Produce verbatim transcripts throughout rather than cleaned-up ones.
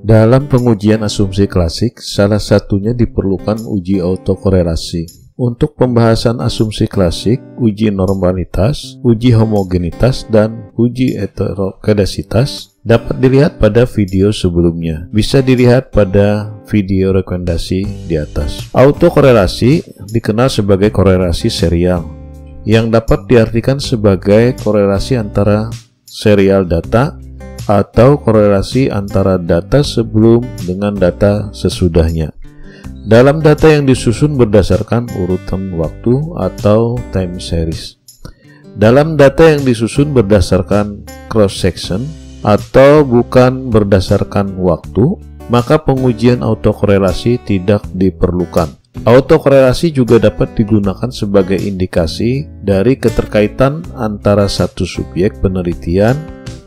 Dalam pengujian asumsi klasik, salah satunya diperlukan uji autokorelasi. Untuk pembahasan asumsi klasik, uji normalitas, uji homogenitas, dan uji heterogenesitas dapat dilihat pada video sebelumnya. Bisa dilihat pada video rekomendasi di atas. Autokorelasi dikenal sebagai korelasi serial, yang dapat diartikan sebagai korelasi antara serial data atau korelasi antara data sebelum dengan data sesudahnya. Dalam data yang disusun berdasarkan urutan waktu atau time series. Dalam data yang disusun berdasarkan cross section atau bukan berdasarkan waktu, maka pengujian autokorelasi tidak diperlukan. Autokorelasi juga dapat digunakan sebagai indikasi dari keterkaitan antara satu subjek penelitian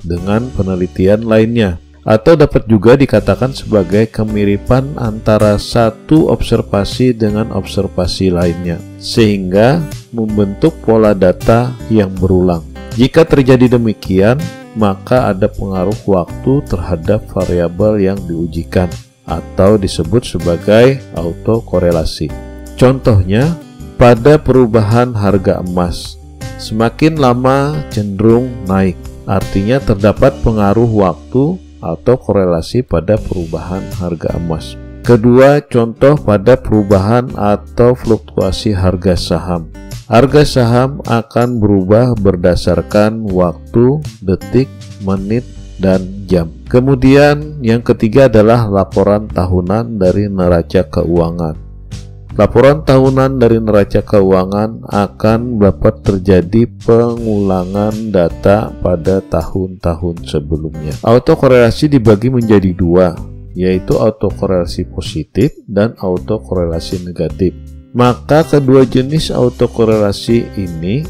dengan penelitian lainnya. Atau dapat juga dikatakan sebagai kemiripan antara satu observasi dengan observasi lainnya, sehingga membentuk pola data yang berulang. Jika terjadi demikian, maka ada pengaruh waktu terhadap variabel yang diujikan, atau disebut sebagai autokorelasi. Contohnya, pada perubahan harga emas, semakin lama cenderung naik, artinya terdapat pengaruh waktu atau korelasi pada perubahan harga emas. Kedua, contoh pada perubahan atau fluktuasi harga saham. Harga saham akan berubah berdasarkan waktu, detik, menit, dan jam. Kemudian yang ketiga adalah laporan tahunan dari neraca keuangan. Laporan tahunan dari neraca keuangan akan dapat terjadi pengulangan data pada tahun-tahun sebelumnya. Autokorelasi dibagi menjadi dua, yaitu autokorelasi positif dan autokorelasi negatif. Maka kedua jenis autokorelasi ini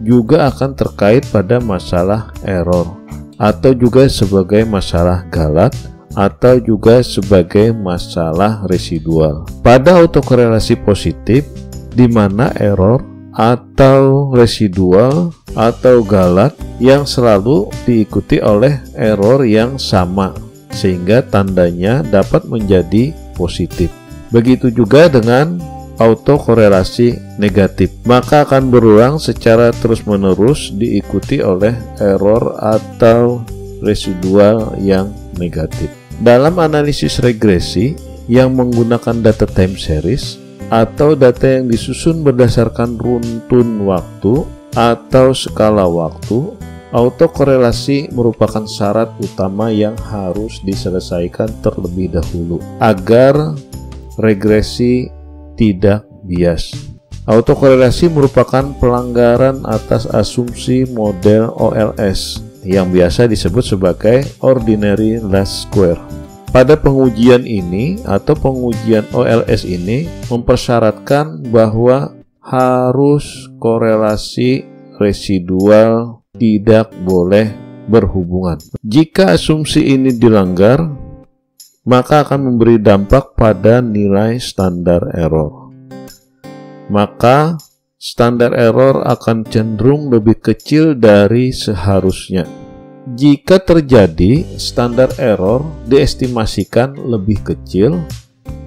juga akan terkait pada masalah error, atau juga sebagai masalah Galat, atau juga sebagai masalah residual. Pada autokorelasi positif, di mana error atau residual atau Galat yang selalu diikuti oleh error yang sama, sehingga tandanya dapat menjadi positif. Begitu juga dengan autokorelasi negatif, maka akan berulang secara terus-menerus diikuti oleh error atau residual yang negatif. Dalam analisis regresi yang menggunakan data time series atau data yang disusun berdasarkan runtun waktu atau skala waktu, autokorelasi merupakan syarat utama yang harus diselesaikan terlebih dahulu agar regresi tidak bias. Autokorelasi merupakan pelanggaran atas asumsi model O L S yang biasa disebut sebagai ordinary least square. Pada pengujian ini atau pengujian O L S ini mempersyaratkan bahwa harus korelasi residual tidak boleh berhubungan. Jika asumsi ini dilanggar, maka akan memberi dampak pada nilai standar error. Maka standar error akan cenderung lebih kecil dari seharusnya. Jika terjadi standar error diestimasikan lebih kecil,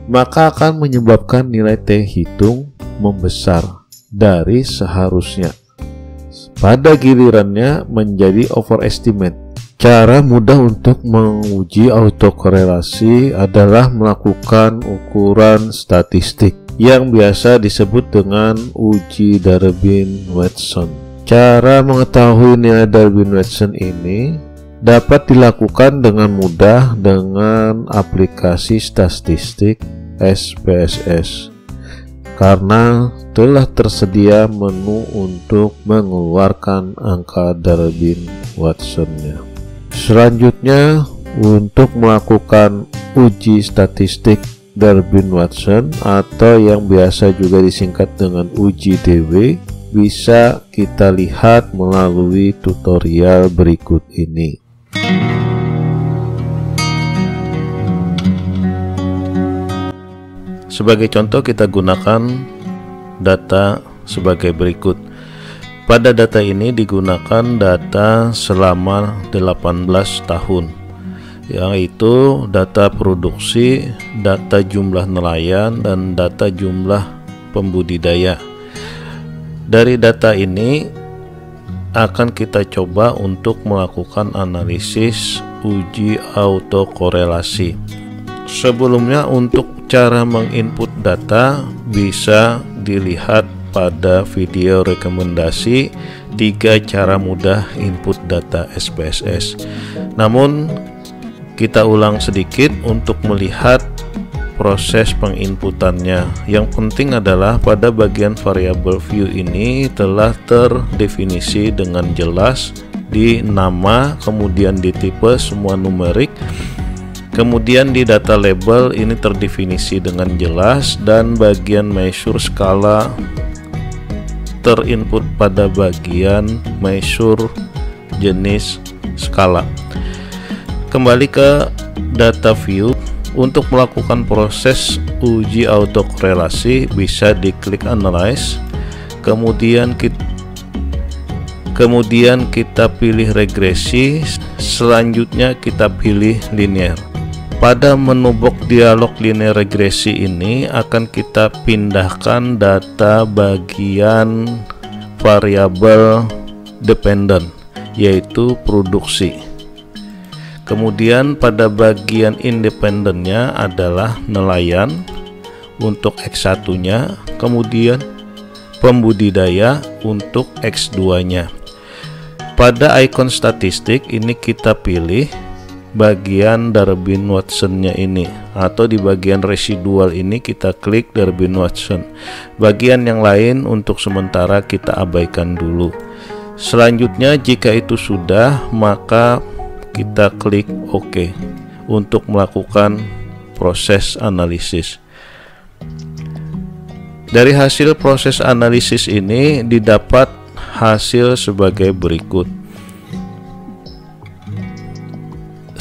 maka akan menyebabkan nilai T hitung membesar dari seharusnya. Pada gilirannya menjadi overestimate. Cara mudah untuk menguji autokorelasi adalah melakukan ukuran statistik yang biasa disebut dengan uji Durbin-Watson. Cara mengetahui nilai Durbin-Watson ini dapat dilakukan dengan mudah dengan aplikasi statistik S P S S, karena telah tersedia menu untuk mengeluarkan angka Durbin-Watsonnya. Selanjutnya, untuk melakukan uji statistik Durbin-Watson atau yang biasa juga disingkat dengan uji D W bisa kita lihat melalui tutorial berikut ini. Sebagai contoh kita gunakan data sebagai berikut. Pada data ini digunakan data selama delapan belas tahun. yaitu data produksi, data jumlah nelayan, dan data jumlah pembudidaya. Dari data ini akan kita coba untuk melakukan analisis uji autokorelasi. Sebelumnya, untuk cara menginput data bisa dilihat pada video rekomendasi tiga cara mudah input data S P S S. Namun kita ulang sedikit untuk melihat proses penginputannya. Yang penting adalah pada bagian variable view ini telah terdefinisi dengan jelas di nama, kemudian di tipe semua numerik, kemudian di data label ini terdefinisi dengan jelas, dan bagian measure skala terinput pada bagian measure jenis skala. Kembali ke data view. Untuk melakukan proses uji autokorelasi bisa diklik analyze, kemudian kita kemudian kita pilih regresi, selanjutnya kita pilih linear. Pada menu box dialog linear regresi ini akan kita pindahkan data bagian variabel dependent, yaitu produksi. Kemudian pada bagian independennya adalah nelayan untuk X satu nya, kemudian pembudidaya untuk X dua nya. Pada ikon statistik ini kita pilih bagian Durbin-Watson nya ini, atau di bagian residual ini kita klik Durbin-Watson. Bagian yang lain untuk sementara kita abaikan dulu. Selanjutnya jika itu sudah, maka kita klik OK untuk melakukan proses analisis. Dari hasil proses analisis ini didapat hasil sebagai berikut.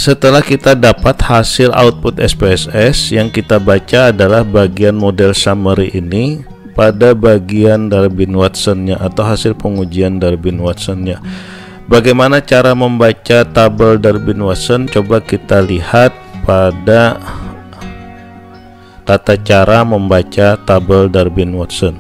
Setelah kita dapat hasil output S P S S, yang kita baca adalah bagian model summary ini pada bagian Durbin-Watson-nya atau hasil pengujian Durbin-Watson-nya. Bagaimana cara membaca tabel Durbin-Watson? Coba kita lihat pada tata cara membaca tabel Durbin-Watson.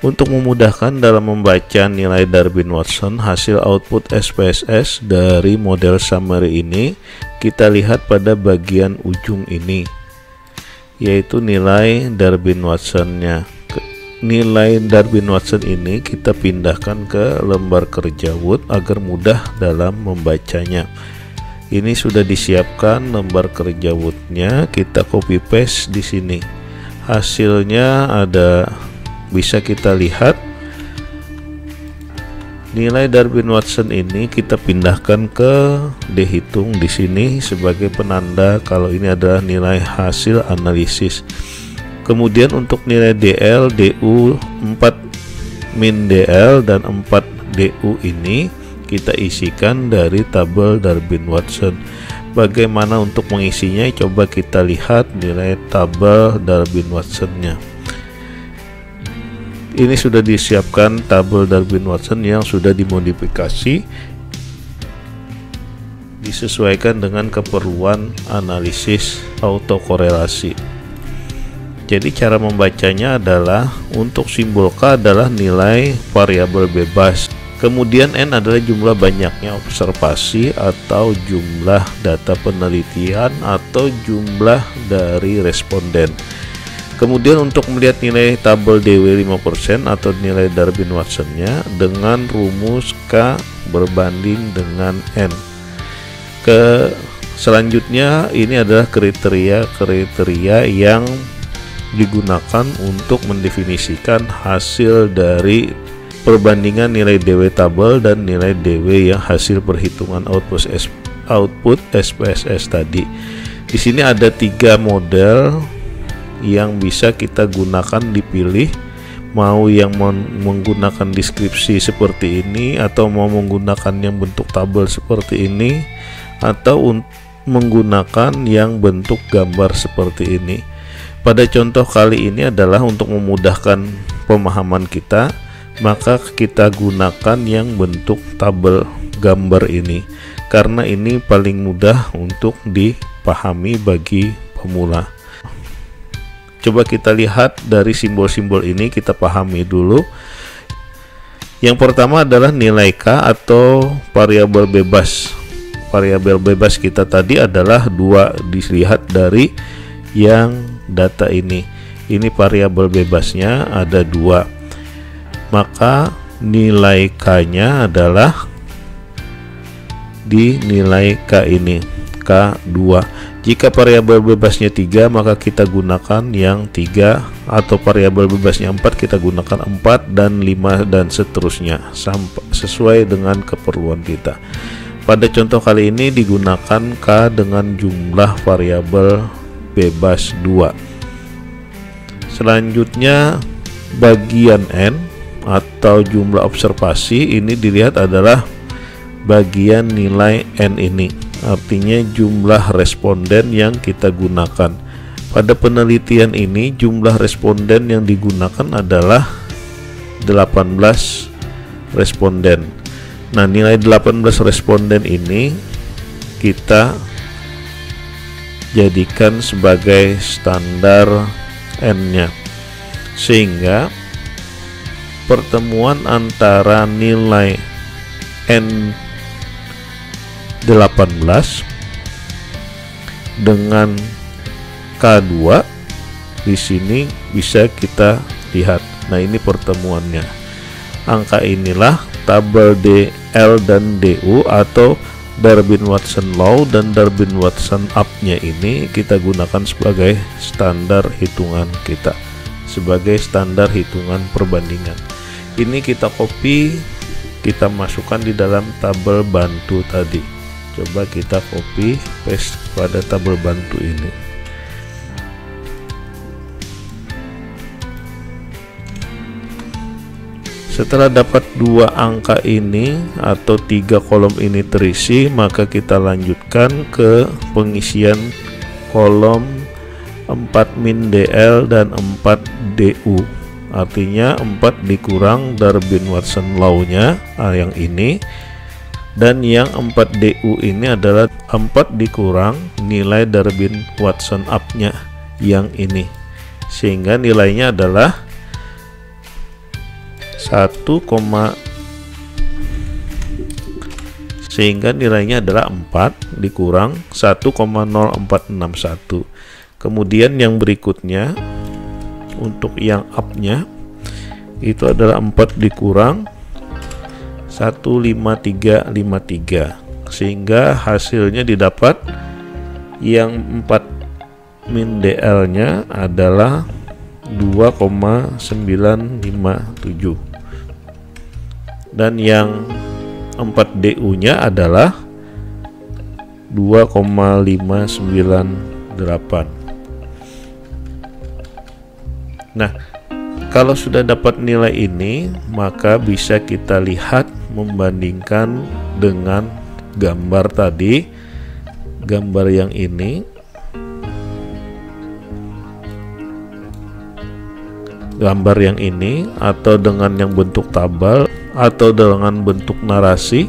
Untuk memudahkan dalam membaca nilai Durbin-Watson hasil output S P S S dari model summary ini, kita lihat pada bagian ujung ini, yaitu nilai Durbin-Watson-nya. Nilai Durbin-Watson ini kita pindahkan ke lembar kerja Word agar mudah dalam membacanya. Ini sudah disiapkan lembar kerja Word-nya, kita copy paste di sini. Hasilnya ada, bisa kita lihat. Nilai Durbin-Watson ini kita pindahkan ke dihitung di sini sebagai penanda kalau ini adalah nilai hasil analisis. Kemudian untuk nilai D L, D U empat min D L dan empat D U ini kita isikan dari tabel Durbin-Watson. Bagaimana untuk mengisinya? Coba kita lihat nilai tabel Durbin-Watson-nya. Ini sudah disiapkan tabel Durbin-Watson yang sudah dimodifikasi disesuaikan dengan keperluan analisis autokorelasi. Jadi cara membacanya adalah untuk simbol K adalah nilai variabel bebas. Kemudian N adalah jumlah banyaknya observasi atau jumlah data penelitian atau jumlah dari responden. Kemudian untuk melihat nilai tabel D W lima persen atau nilai Durbin-Watson-nya dengan rumus K berbanding dengan N. Ke selanjutnya ini adalah kriteria-kriteria yang digunakan untuk mendefinisikan hasil dari perbandingan nilai D W tabel dan nilai D W yang hasil perhitungan output output S P S S tadi. Di sini ada tiga model yang bisa kita gunakan, dipilih mau yang menggunakan deskripsi seperti ini, atau mau menggunakan yang bentuk tabel seperti ini, atau menggunakan yang bentuk gambar seperti ini. Pada contoh kali ini adalah untuk memudahkan pemahaman kita, maka kita gunakan yang bentuk tabel gambar ini, karena ini paling mudah untuk dipahami bagi pemula. Coba kita lihat dari simbol-simbol ini, kita pahami dulu. Yang pertama adalah nilai K atau variabel bebas. Variabel bebas kita tadi adalah dua, dilihat dari yang data ini. Ini variabel bebasnya ada dua. Maka nilai K-nya adalah di nilai K ini, K dua. Jika variabel bebasnya tiga, maka kita gunakan yang tiga, atau variabel bebasnya empat, kita gunakan empat dan lima dan seterusnya sampai sesuai dengan keperluan kita. Pada contoh kali ini digunakan K dengan jumlah variabel bebas dua. Selanjutnya bagian N atau jumlah observasi ini dilihat adalah bagian nilai N ini. Artinya jumlah responden yang kita gunakan. Pada penelitian ini jumlah responden yang digunakan adalah delapan belas responden. Nah, nilai delapan belas responden ini kita jadikan sebagai standar N-nya, sehingga pertemuan antara nilai N delapan belas dengan K dua di sini bisa kita lihat. Nah, ini pertemuannya. Angka inilah tabel D L dan D U atau Durbin-Watson Law dan Durbin-Watson Up-nya ini kita gunakan sebagai standar hitungan kita, sebagai standar hitungan perbandingan. Ini kita copy, kita masukkan di dalam tabel bantu tadi. Coba kita copy paste pada tabel bantu ini. Setelah dapat dua angka ini atau tiga kolom ini terisi, maka kita lanjutkan ke pengisian kolom empat min D L dan empat D U. Artinya empat dikurang Durbin-Watson Law-nya yang ini, dan yang empat D U ini adalah empat dikurang nilai Durbin-Watson Up-nya yang ini, sehingga nilainya adalah satu, sehingga nilainya adalah empat dikurang satu koma nol empat enam satu. Kemudian yang berikutnya untuk yang up-nya itu adalah empat dikurang satu koma lima tiga lima tiga, sehingga hasilnya didapat yang empat min D L nya adalah dua koma sembilan lima tujuh dan yang empat D U nya adalah dua koma lima sembilan delapan. Nah, kalau sudah dapat nilai ini, maka bisa kita lihat membandingkan dengan gambar tadi, gambar yang ini, gambar yang ini, atau dengan yang bentuk tabel, atau dengan bentuk narasi,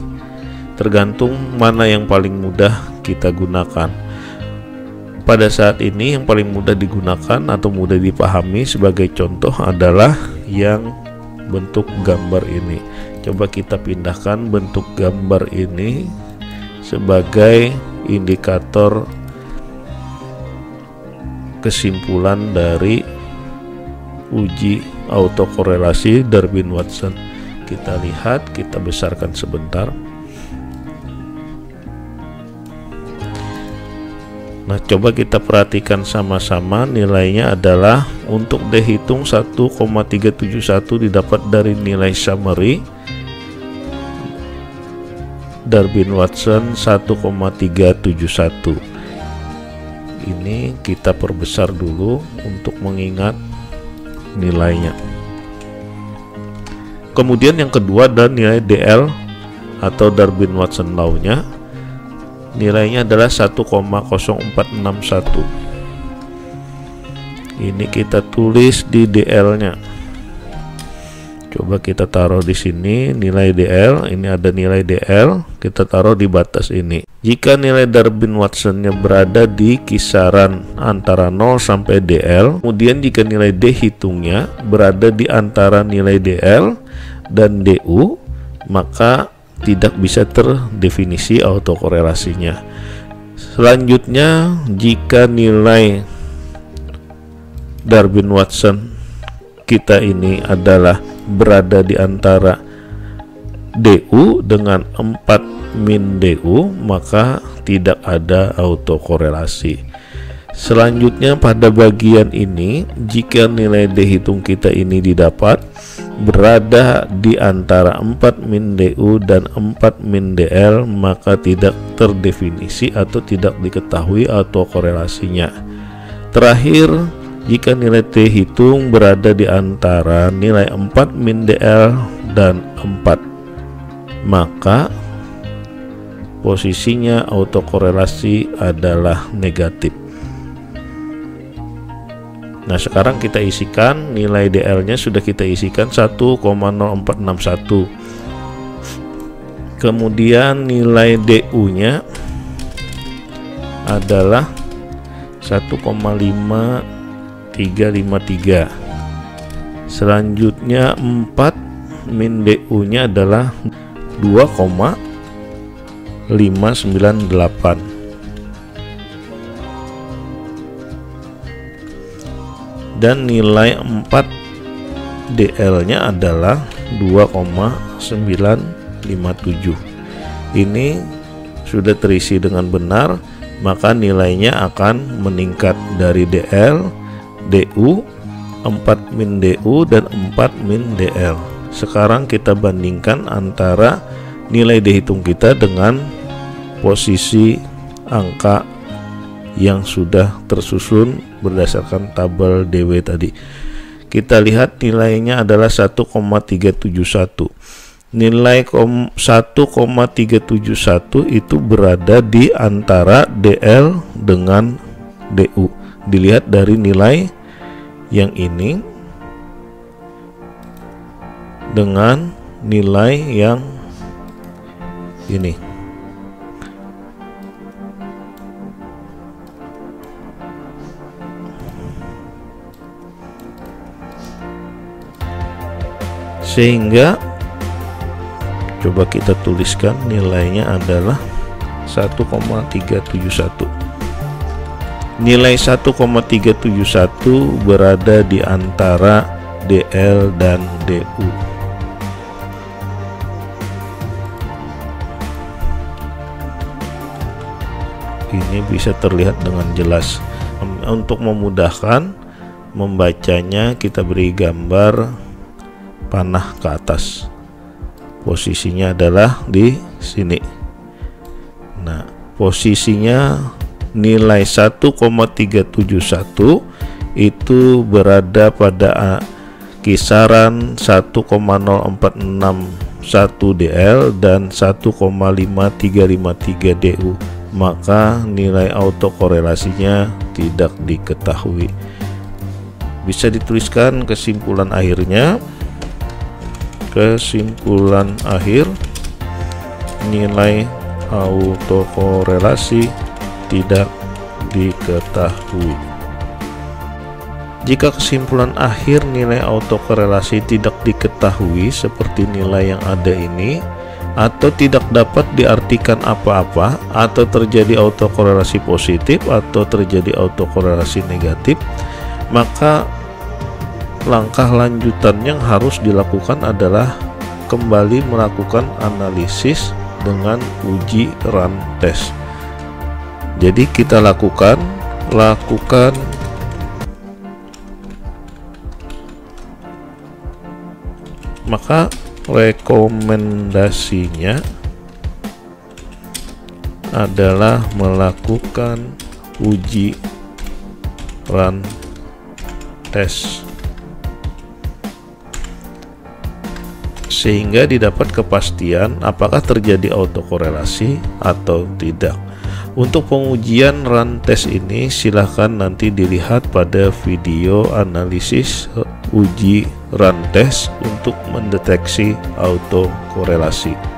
tergantung mana yang paling mudah kita gunakan. Pada saat ini yang paling mudah digunakan atau mudah dipahami sebagai contoh adalah yang bentuk gambar ini. Coba kita pindahkan bentuk gambar ini sebagai indikator kesimpulan dari uji autokorelasi Durbin-Watson. Kita lihat, kita besarkan sebentar. Nah, coba kita perhatikan sama-sama, nilainya adalah untuk D hitung satu koma tiga tujuh satu didapat dari nilai summary Durbin-Watson satu koma tiga tujuh satu. Ini kita perbesar dulu untuk mengingat nilainya. Kemudian yang kedua adalah nilai D L atau Durbin-Watson Law-nya. Nilainya adalah satu koma nol empat enam satu. Ini kita tulis di D L-nya. Coba kita taruh di sini nilai D L, ini ada nilai D L, kita taruh di batas ini. Jika nilai Durbin-Watsonnya berada di kisaran antara nol sampai D L, kemudian jika nilai D hitungnya berada di antara nilai D L dan D U, maka tidak bisa terdefinisi autokorelasinya. Selanjutnya, jika nilai Durbin-Watson kita ini adalah berada di antara D U dengan empat min D U, maka tidak ada autokorelasi. Selanjutnya pada bagian ini, jika nilai D hitung kita ini didapat berada di antara empat min D U dan empat min D L, maka tidak terdefinisi atau tidak diketahui autokorelasinya. Terakhir, jika nilai T hitung berada di antara nilai empat min D L dan empat, maka posisinya autokorelasi adalah negatif. Nah, sekarang kita isikan nilai D L-nya, sudah kita isikan satu koma nol empat enam satu. Kemudian nilai D U-nya adalah satu koma lima tiga lima tiga. Selanjutnya empat min D U-nya adalah dua koma lima sembilan delapan. Dan nilai empat D L-nya adalah dua koma sembilan lima tujuh. Ini sudah terisi dengan benar, maka nilainya akan meningkat dari D L, D U, empat min D U, dan empat min D L. Sekarang kita bandingkan antara nilai D hitung kita dengan posisi angka yang sudah tersusun berdasarkan tabel D W tadi. Kita lihat nilainya adalah satu koma tiga tujuh satu. Nilai satu koma tiga tujuh satu itu berada di antara D L dengan D U. Dilihat dari nilai yang ini dengan nilai yang ini. Sehingga coba kita tuliskan nilainya adalah satu koma tiga tujuh satu. Nilai satu koma tiga tujuh satu berada di antara D L dan D U. Ini bisa terlihat dengan jelas. Untuk memudahkan membacanya, kita beri gambar panah ke atas. Posisinya adalah di sini. Nah, posisinya nilai satu koma tiga tujuh satu itu berada pada kisaran satu koma nol empat enam satu D L dan satu koma lima tiga lima tiga D U, maka nilai autokorelasinya tidak diketahui. Bisa dituliskan kesimpulan akhirnya. Kesimpulan akhir, nilai autokorelasi tidak diketahui. Jika kesimpulan akhir nilai autokorelasi tidak diketahui seperti nilai yang ada ini, atau tidak dapat diartikan apa-apa, atau terjadi autokorelasi positif atau terjadi autokorelasi negatif, maka langkah lanjutan yang harus dilakukan adalah kembali melakukan analisis dengan uji run test. Jadi kita lakukan lakukan maka rekomendasinya adalah melakukan uji run test sehingga didapat kepastian apakah terjadi autokorelasi atau tidak. Untuk pengujian run test ini silahkan nanti dilihat pada video analisis uji run test untuk mendeteksi autokorelasi.